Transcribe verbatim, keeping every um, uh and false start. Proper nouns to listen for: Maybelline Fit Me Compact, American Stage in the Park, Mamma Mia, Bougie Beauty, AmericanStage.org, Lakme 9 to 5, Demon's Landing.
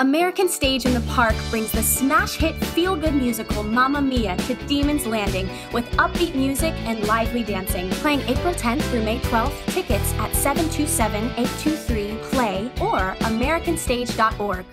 American Stage in the Park brings the smash hit feel-good musical Mamma Mia to Demon's Landing with upbeat music and lively dancing. Playing April tenth through May twelfth, tickets at seven two seven, eight two three, play or American Stage dot org.